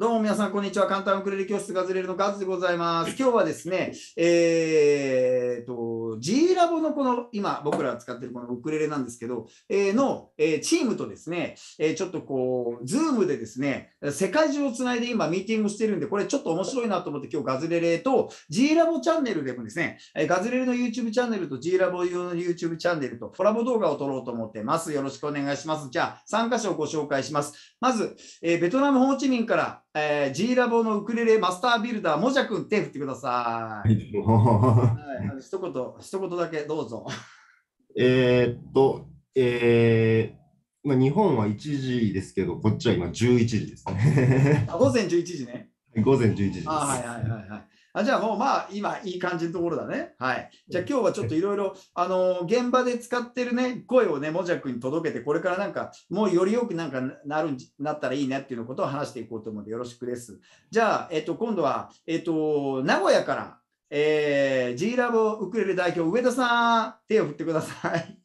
どうも皆さん、こんにちは。簡単ウクレレ教室ガズレレのガズでございます。今日はですね、G ラボのこの今僕ら使ってるこのウクレレなんですけど、チームとですね、ちょっとこう Zoom でですね、世界中をつないで今ミーティングしてるんで、これちょっと面白いなと思って今日ガズレレと G ラボチャンネルでもですね、ガズレレの YouTube チャンネルと G ラボ用の YouTube チャンネルとコラボ動画を撮ろうと思ってます。よろしくお願いします。じゃあ3箇所をご紹介します。まず、ベトナムホーチミンからG ラボのウクレレマスタービルダーもじゃくん手振ってください。はい、一言だけどうぞ。まあ日本は1時ですけど、こっちは今11時ですね。午前11時ね。午前11時です。はいはいはいはい。じゃあもうまあ今いい感じのところだね。はい。じゃあ今日はちょっといろいろ現場で使ってるね声をねもじゃくんに届けて、これからなんかもうよりよくなんかなったらいいねっていうのことを話していこうと思うのでよろしくです。じゃあ今度は名古屋から、G ラボウクレレ代表上田さん手を振ってください。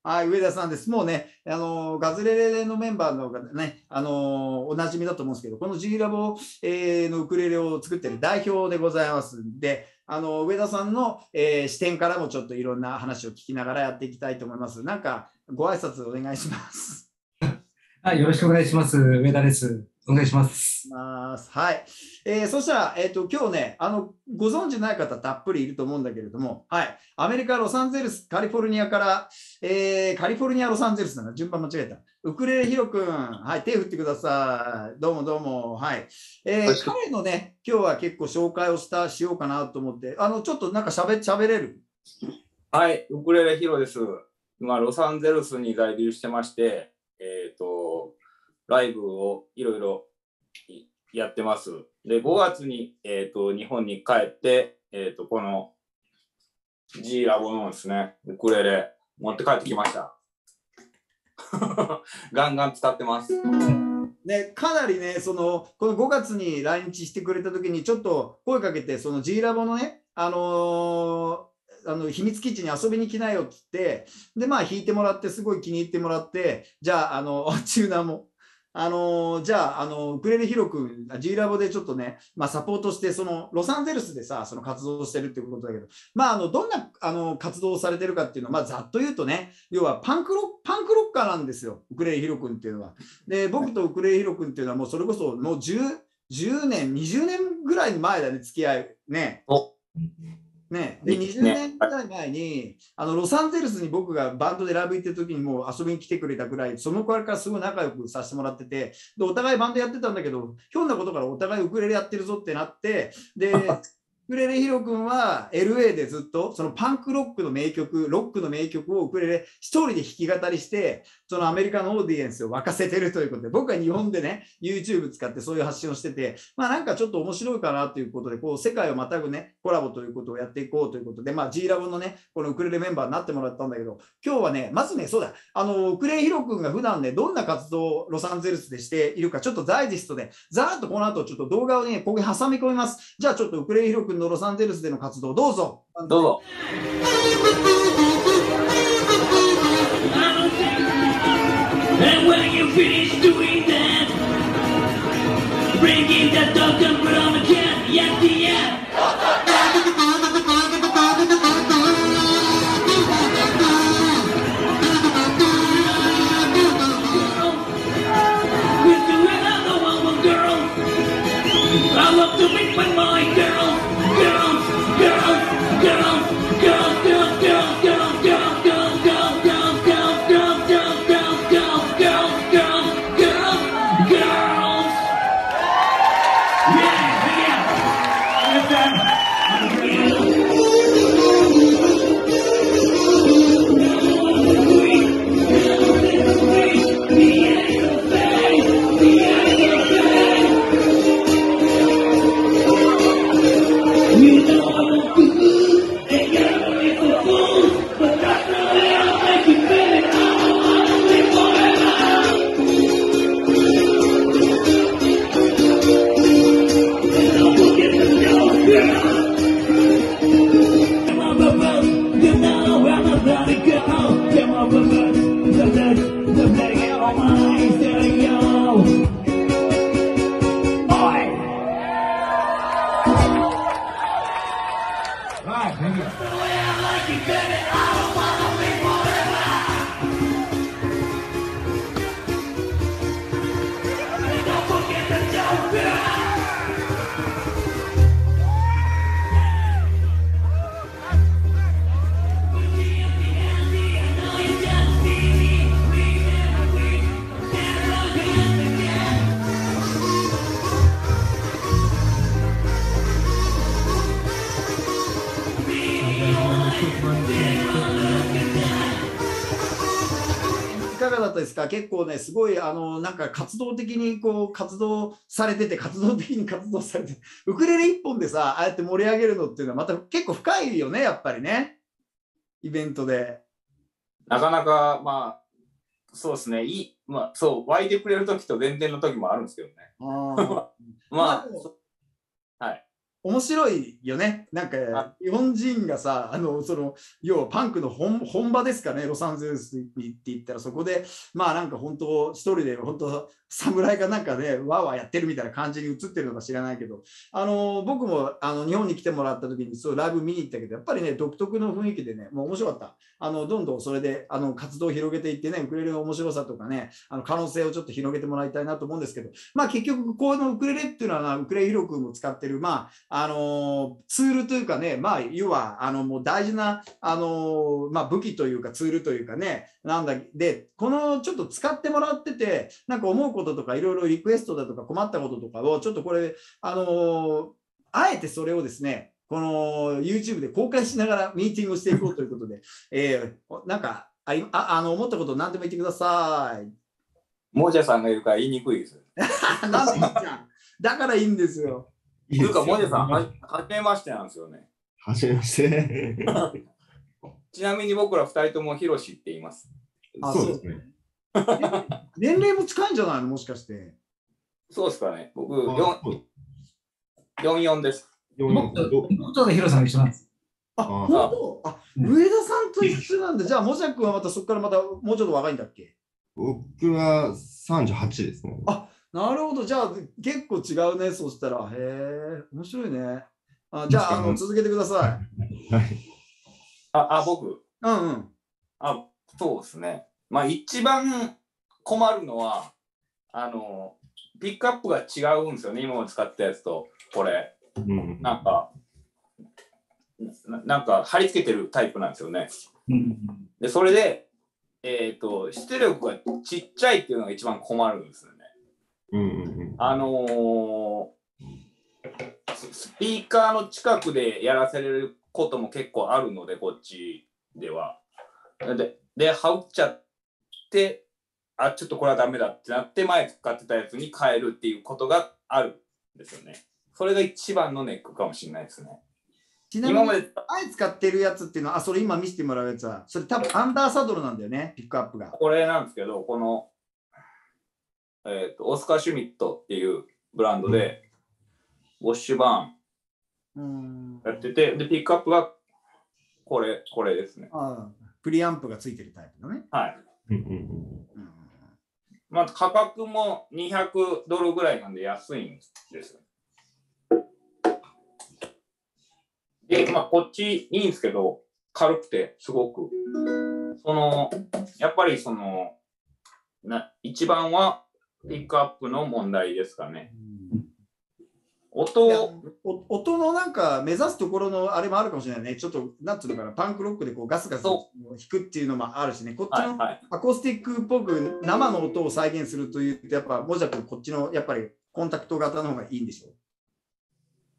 はい、上田さんです。もうね、ガズレレのメンバーのね、おなじみだと思うんですけど、この G ラボ、のウクレレを作ってる代表でございますんで、上田さんの、視点からもちょっといろんな話を聞きながらやっていきたいと思います。なんか、ご挨拶お願いします。はい、よろしくお願いします。上田です。お願いします。はい。そしたら、今日ね、ご存知ない方たっぷりいると思うんだけれども、はい。アメリカ・ロサンゼルス、カリフォルニアから、カリフォルニア・ロサンゼルスだな。順番間違えた。ウクレレヒロ君、はい。手振ってください。どうもどうも。はい。彼のね、今日は結構紹介をしようかなと思って、ちょっとなんか喋れる？はい。ウクレレヒロです。今、ロサンゼルスに在留してまして、ライブをいろいろやってます。で、5月に、日本に帰って、この G ラボのですね、ウクレレ持って帰ってきました。ガンガン使ってます。ね、かなりね、この5月に来日してくれたときに、ちょっと声かけて、その G ラボのね、秘密基地に遊びに来なよって言って、で、まあ、弾いてもらって、すごい気に入ってもらって、じゃあ、チューナーも。じゃあ、ウクレレヒロ君、G ラボでちょっとね、まあ、サポートして、ロサンゼルスでさ、活動してるっていうことだけど、まあ、どんな、活動をされてるかっていうのは、まあ、ざっと言うとね、要はパンクロッカーなんですよ、ウクレレヒロ君っていうのは。で、僕とウクレレヒロ君っていうのは、もうそれこそ、もう10年、20年ぐらい前だね、付き合い。ね。ね、で20年ぐらい前にロサンゼルスに僕がバンドでライブ行ってる時にもう遊びに来てくれたぐらい、その頃からすごい仲良くさせてもらってて、でお互いバンドやってたんだけど、ひょんなことからお互いウクレレやってるぞってなって、でウクレレヒロ君は LA でずっとパンクロックの名曲、ロックの名曲をウクレレ一人で弾き語りして、アメリカのオーディエンスを沸かせてるということで、僕は日本でね YouTube 使ってそういう発信をしてて、まあなんかちょっと面白いかなということで、こう世界をまたぐねコラボということをやっていこうということで、まあ G ラボのねこのウクレレメンバーになってもらったんだけど、今日はねまずね、そうだ、ウクレレヒロ君が普段ねどんな活動をロサンゼルスでしているか、ちょっとダイジェストでざーっとこの後ちょっと動画をねここに挟み込みます。じゃあちょっとウクレレヒロ君のロサンゼルスでの活動どうぞどうぞ。が結構ね、すごいなんか活動的に活動されてて、ウクレレ一本でさ、ああやって盛り上げるのっていうのはまた結構深いよね、やっぱりね、イベントで。なかなか、まあそうですね、まあそう湧いてくれる時と全然の時もあるんですけどね。あまあはい。面白いよね。なんか日本人がさ、その要はパンクの本場ですかね、ロサンゼルスに行って言ったら、そこでまあなんか本当一人で本当侍がなんかねワーワーやってるみたいな感じに映ってるのか知らないけど、僕も日本に来てもらった時にそうライブ見に行ったけど、やっぱりね独特の雰囲気でね、もう面白かった。どんどんそれで活動を広げていってね、ウクレレの面白さとかね、可能性をちょっと広げてもらいたいなと思うんですけど、まあ結局このウクレレっていうのはウクレレヒロ君も使ってるまあツールというかね、まあ、要はもう大事なまあ、武器というかツールというかね、なんだでこのちょっと使ってもらってて、なんか思うこととかいろいろリクエストだとか困ったこととかをちょっとこれあえてそれをですね、この YouTube で公開しながらミーティングをしていこうということで、なんか思ったことを何でも言ってください。モージャさんがいるから言いにくいです。なんでいいじゃん。だからいいんですよ。というか、もじゃさん、はじめましてなんですよね。はじめまして。ちなみに僕ら2人ともひろしって言います。あ、そうですね。年齢も近いんじゃないの、もしかして。そうですかね。僕、44です。元のひろさん一緒なんです。あ、本当？あ、上田さんと一緒なんだ。じゃあ、もじゃくんはまたそこからまたもうちょっと若いんだっけ？僕は38ですね。あ、なるほど。じゃあ結構違うね。そうしたら、へえ、面白いね。じゃあ続けてください。はい。僕。うんうん。そうですね。まあ一番困るのはピックアップが違うんですよね。今まで使ったやつとこれ。うん、なんか貼り付けてるタイプなんですよね。でそれで出力がちっちゃいっていうのが一番困るんですよね。スピーカーの近くでやらせることも結構あるので、こっちでは。で、羽織っちゃって、あ、ちょっとこれはダメだってなって、前使ってたやつに変えるっていうことがあるんですよね。それが一番のネックかもしれないですね。ちなみに、前使ってるやつっていうのは、それ今見せてもらうやつは、それ多分アンダーサドルなんだよね、ピックアップが。これなんですけど、この。オスカー・シュミットっていうブランドで、ウォッシュバーンやってて、で、ピックアップがこれですね。プリアンプがついてるタイプのね。はい。まあ、価格も$200ぐらいなんで安いんです。で、まあ、こっちいいんですけど、軽くて、すごく。やっぱり一番は、ピックアップの問題ですかね。音のなんか目指すところのあれもあるかもしれないね。ちょっとなんていうのかな、パンクロックでこうガスガス弾くっていうのもあるしね。こっちのアコースティックっぽく生の音を再現するというと、やっぱもじゃくこっちのやっぱりコンタクト型の方がいいんでしょう。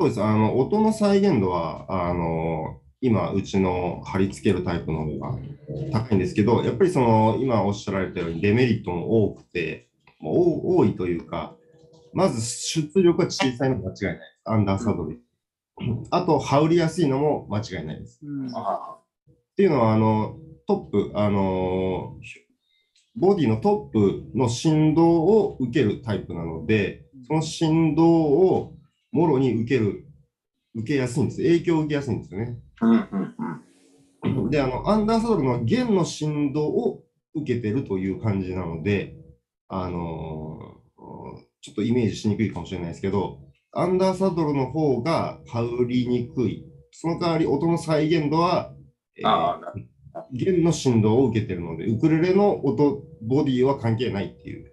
そうです。音の再現度は今うちの貼り付けるタイプの方が高いんですけど、やっぱり今おっしゃられたようにデメリットも多くて。多いというか、まず出力は小さいのも間違いない。アンダーサドル。あと、羽織りやすいのも間違いないです。っていうのは、トップ、ボディのトップの振動を受けるタイプなので、その振動をもろに受けやすいんです。影響を受けやすいんですよね。で、アンダーサドルの弦の振動を受けてるという感じなので、ちょっとイメージしにくいかもしれないですけど、アンダーサドルの方が羽織りにくい。その代わり音の再現度は、弦の振動を受けているので、ウクレレの音、ボディは関係ないっていう。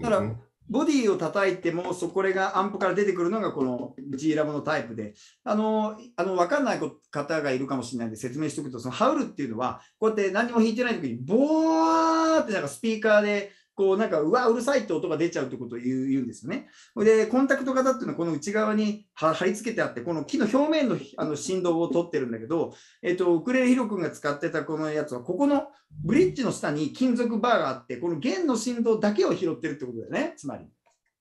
だから、ボディを叩いても、これがアンプから出てくるのがこの G ラボのタイプで、わかんない方がいるかもしれないんで説明しておくと、ハウルっていうのは、こうやって何も弾いてない時に、ボーってなんかスピーカーでこうなんか、うわ、うるさいって音が出ちゃうってことを言うんですよね。で、コンタクト型っていうのはこの内側に貼り付けてあって、この木の表面の、振動を取ってるんだけど、ウクレレヒロ君が使ってたこのやつは、ここのブリッジの下に金属バーがあって、この弦の振動だけを拾ってるってことだよね、つまり。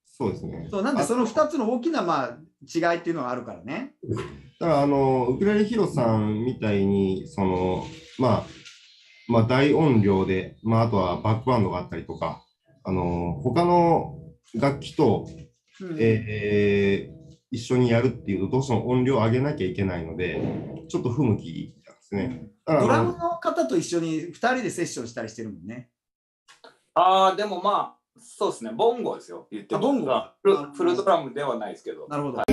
そうですね。そう、なんでその2つの大きな、まあ、違いっていうのはあるからね。だからウクレレヒロさんみたいに、その、まあ大音量で、あとはバックバンドがあったりとか、他の楽器と、一緒にやるっていうと、どうしても音量を上げなきゃいけないので、ちょっと不向きなんですね。ドラムの方と一緒に2人でセッションしたりしてるもんね。ああ、でもまあ、そうですね、ボンゴですよ、言ってる。ボンゴはフルドラムではないですけど。なるほど。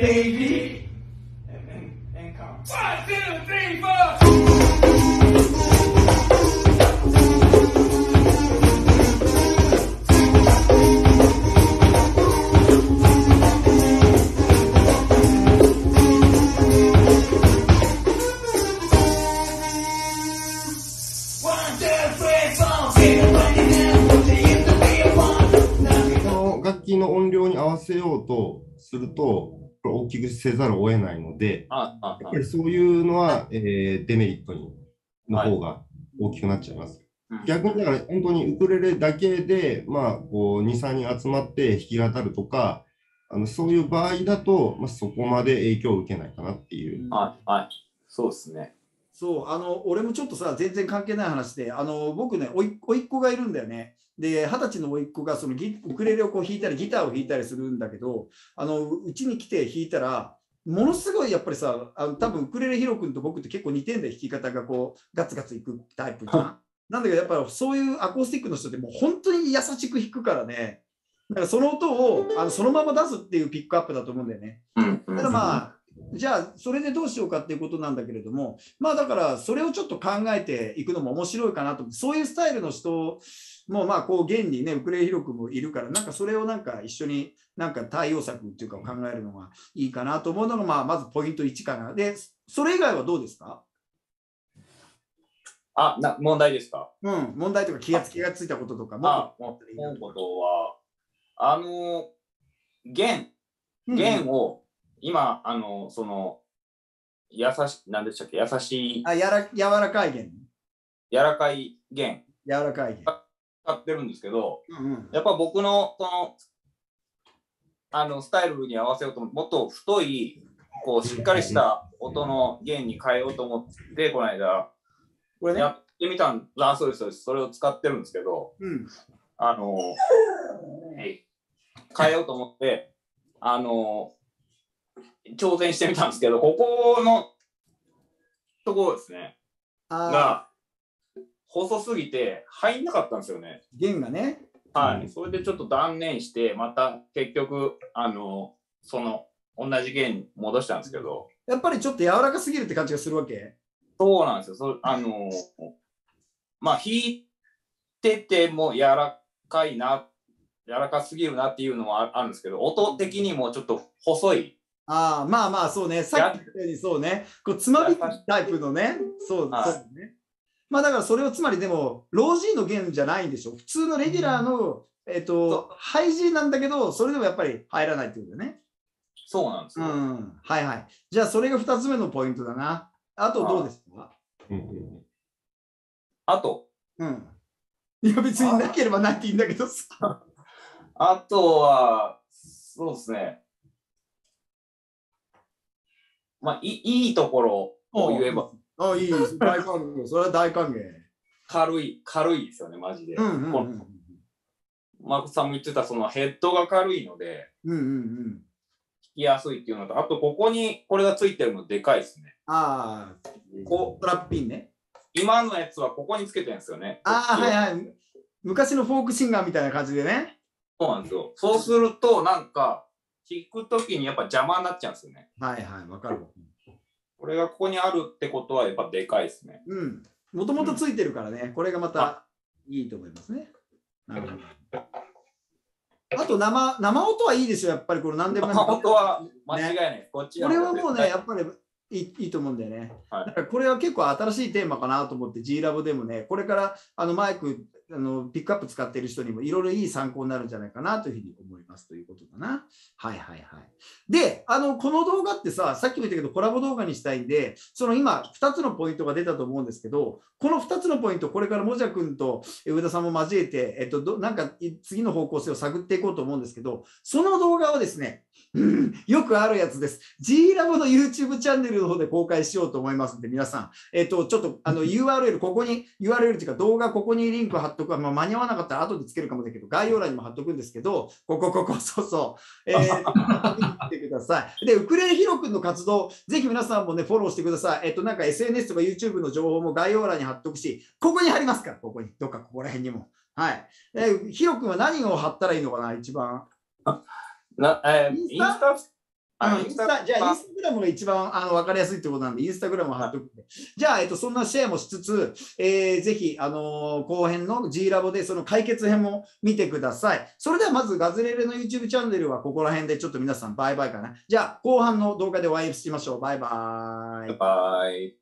Baby, and come. One, two, three, four.の音量に合わせようとすると大きくせざるを得ないので、やっぱりそういうのは、デメリットの方が大きくなっちゃいます。はい、逆にだから本当にウクレレだけで、こう2、3人集まって弾き語るとか、そういう場合だと、そこまで影響を受けないかなっていう。はいはい、そうですね。そう、俺もちょっとさ、全然関係ない話で、僕ね、甥っ子がいるんだよね。で、20歳の甥っ子がそのウクレレをこう弾いたりギターを弾いたりするんだけど、うちに来て弾いたらものすごいやっぱりさ、多分ウクレレヒロ君と僕って結構似てんだよ、弾き方がこうガツガツいくタイプじゃん。なんだけどやっぱりそういうアコースティックの人ってもう本当に優しく弾くからね。だからその音をそのまま出すっていうピックアップだと思うんだよね。ただまあじゃあそれでどうしようかっていうことなんだけれども、だからそれをちょっと考えていくのも面白いかなと思って、そういうスタイルの人もこう現にね、ウクレレヒロ君もいるから、なんかそれをなんか一緒になんか対応策っていうかを考えるのがいいかなと思うのが、まずポイント1かな。で、それ以外はどうですか？問題ですか？うん、問題とか気がついたこととかも。思うことは弦を今、その、何でしたっけ、優しい。柔らかい弦。柔らかい弦。柔らかい弦。使ってるんですけど、やっぱ僕の、その、スタイルに合わせようと、もっと太い、こう、しっかりした音の弦に変えようと思って、この間、これね、やってみたんだ、そうです、そうです。それを使ってるんですけど、変えようと思って、挑戦してみたんですけど、ここのところですねが細すぎて入んなかったんですよね、弦がね。はい、それでちょっと断念して、また結局その同じ弦に戻したんですけど、やっぱりちょっと柔らかすぎるって感じがするわけ。そうなんですよ。弾いてても柔らかすぎるなっていうのもあるんですけど、音的にもちょっと細い。そうね、さっき言ったように、そうね、こうつまびくタイプのね、そうですね。だからそれをつまり、でも、ローGの弦じゃないんでしょ、普通のレギュラーの、ハイGなんだけど、それでもやっぱり入らないってことだよね。そうなんですよ。はいはい。じゃあ、それが2つ目のポイントだな。あと、どうですか？あと。いや、別になければないっていいんだけどさ。あとは、そうですね。いいところを言えば。いい、大歓迎。それは大歓迎。軽いですよね、マジで。マコさんも言ってた、そのヘッドが軽いので、弾きやすいっていうのと、あと、ここにこれがついてるのでかいですね。トラッピンね。今のやつはここにつけてるんですよね。はいはい。昔のフォークシンガーみたいな感じでね。そうなんですよ。そうすると、なんか、弾くときにやっぱ邪魔になっちゃうんですよね。はいはい、わかる。これがここにあるってことはやっぱでかいですね。もともとついてるからね、これがまたいいと思いますね。あと生音はいいですよ、やっぱりこれ何でも。生音は間違いない。これはもうね、やっぱりいいと思うんだよね。はい、だからこれは結構新しいテーマかなと思って G ラボでもね、これからマイクピックアップ使っている人にもいろいろいい参考になるんじゃないかなというふうに思いますということだな。はいはいはい。で、この動画ってさ、さっきも言ったけどコラボ動画にしたいんで、その今2つのポイントが出たと思うんですけど、この2つのポイント、これからもじゃくんと上田さんも交えて、なんか次の方向性を探っていこうと思うんですけど、その動画はですね、よくあるやつです。G ラボの YouTube チャンネルの方で公開しようと思いますので、皆さん、ちょっとURL、ここに、URL というか動画、ここにリンク貼っとく、まあ、間に合わなかったら後でつけるかもだけど、概要欄にも貼っとくんですけど、ここ、そうそう。見てください。で、ウクレレヒロ君の活動、ぜひ皆さんもね、フォローしてください。なんか SNS とか YouTube の情報も概要欄に貼っとくし、ここに貼りますから、ここに、どっかここら辺にも。はい。ヒロ君は何を貼ったらいいのかな、一番。じゃあインスタグラムが一番分かりやすいってことなんで、インスタグラムを貼っておくんで、じゃあ、そんなシェアもしつつ、ぜひ、後編の G ラボでその解決編も見てください。それではまずガズレレの YouTube チャンネルはここら辺でちょっと皆さんバイバイかな。じゃあ、後半の動画でお会いしましょう。バイバイ。バイバイ。